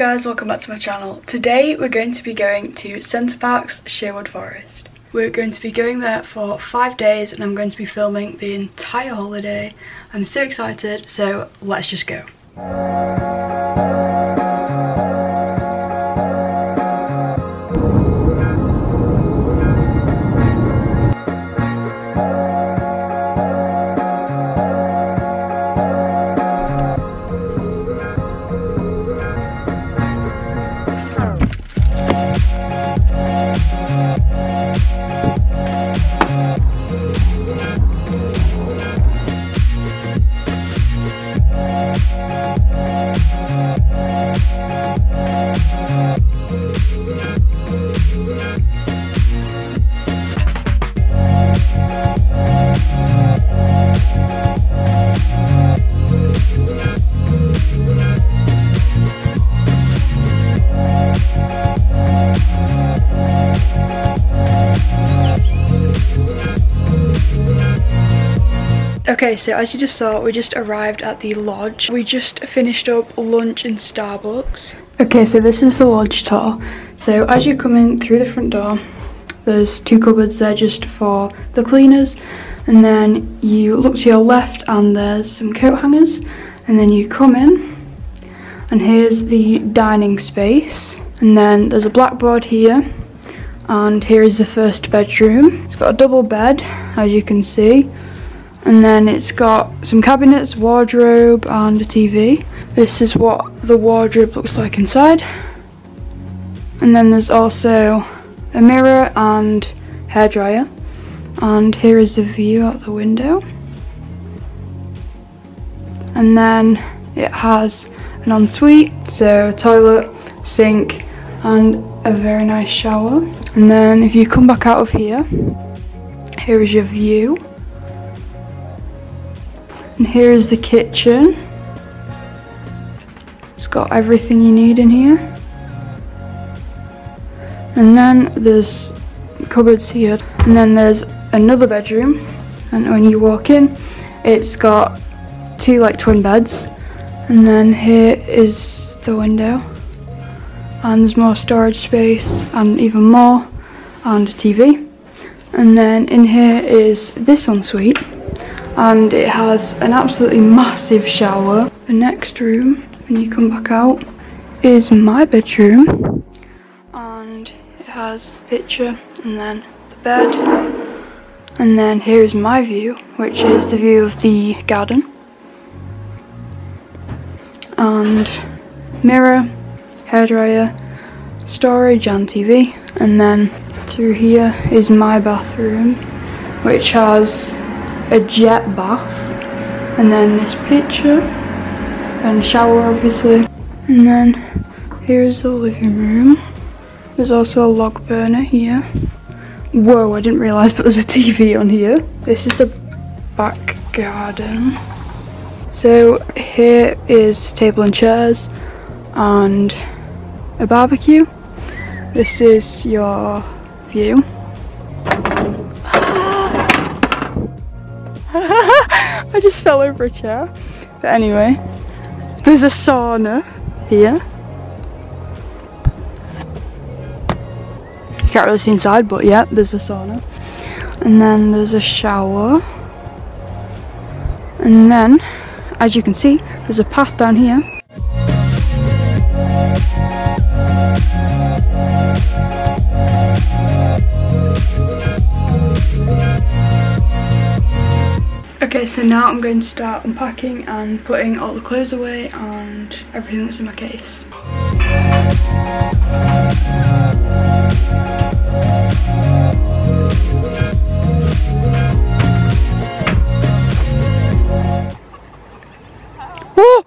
guys, welcome back to my channel. Today we're going to be going to Center Parcs Sherwood Forest. We're going to be going there for 5 days and I'm going to be filming the entire holiday. I'm so excited, so let's just go. Okay, so as you just saw, we just arrived at the lodge. We just finished up lunch in Starbucks. Okay, so this is the lodge tour. So as you come in through the front door, there's two cupboards there just for the cleaners. And then you look to your left and there's some coat hangers. And then you come in and here's the dining space. And then there's a blackboard here. And here is the first bedroom. It's got a double bed, as you can see. And then it's got some cabinets, wardrobe and a TV. This is what the wardrobe looks like inside. And then there's also a mirror and hairdryer. And here is the view out the window. And then it has an ensuite, so toilet, sink and a very nice shower. And then if you come back out of here, here is your view. And here is the kitchen. It's got everything you need in here. And then there's cupboards here. And then there's another bedroom. And when you walk in, it's got two like twin beds. And then here is the window. And there's more storage space and even more. And a TV. And then in here is this ensuite. And it has an absolutely massive shower. The next room, when you come back out, is my bedroom. And it has the picture, and then the bed. And then here is my view, which is the view of the garden. And mirror, hairdryer, storage and TV. And then through here is my bathroom, which has a jet bath, and then this picture and shower obviously. And then here's the living room. There's also a log burner here. Whoa, I didn't realise, but there's a TV on here. This is the back garden. So here is table and chairs and a barbecue. This is your view. I just fell over a chair. But anyway, there's a sauna here. You can't really see inside, but yeah, there's a sauna. And then there's a shower. And then, as you can see, there's a path down here. Okay, so now I'm going to start unpacking and putting all the clothes away and everything that's in my case. Whoa!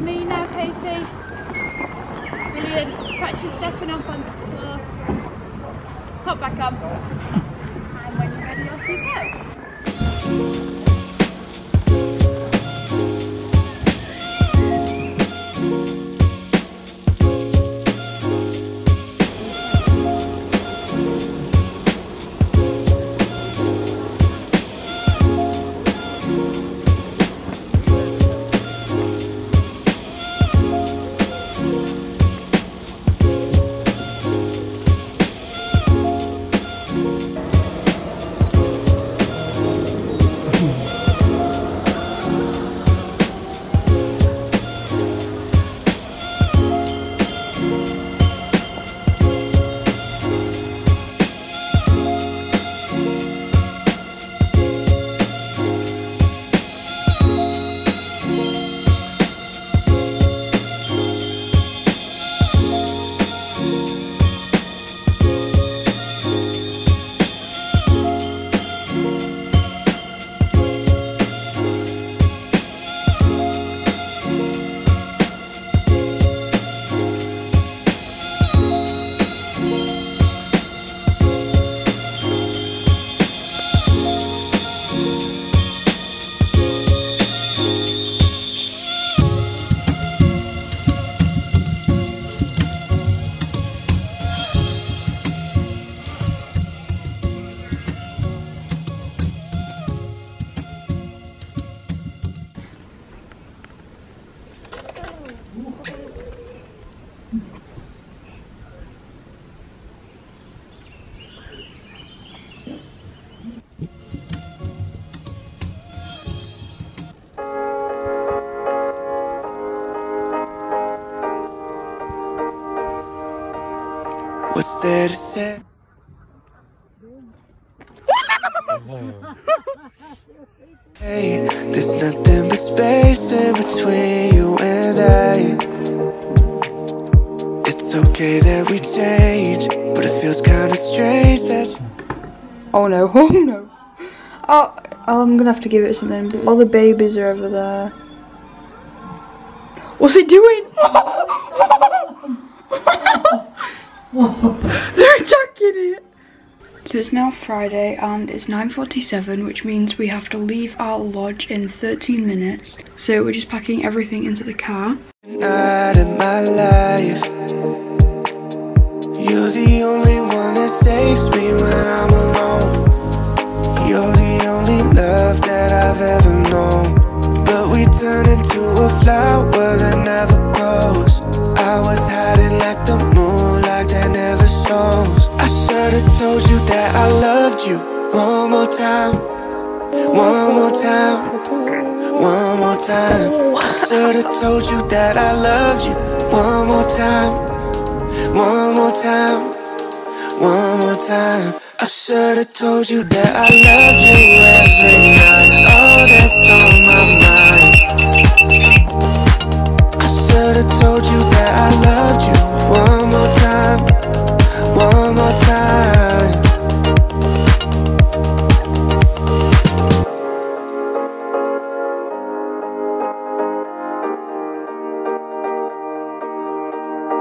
Me now, Casey. Brilliant. Practice stepping off onto the floor. Hop back on. And when you're ready, off you go. What's there to say? Hey, there's nothing but space in between you and I. It's okay that we change, but it feels kind of strange that. Oh no, oh no. Oh, I'm gonna have to give it something. All the babies are over there. What's it doing? They're attacking it! So it's now Friday and it's 9:47, which means we have to leave our lodge in 13 minutes. So we're just packing everything into the car. Not in my life. You're the only one that saves me when I'm alone. You're the only love that I've ever known. But we turn into a flower that never grows. I was hiding like the moonlight that never shows. I should've told you that I loved you. One more time, one more time, one more time. I should've told you that I loved you. One more time, one more time, one more time. I should've told you that I loved you every night. Oh, that's on my mind. I should've told you that I loved you. One more time, one more time.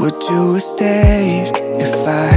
Would you have stayed if I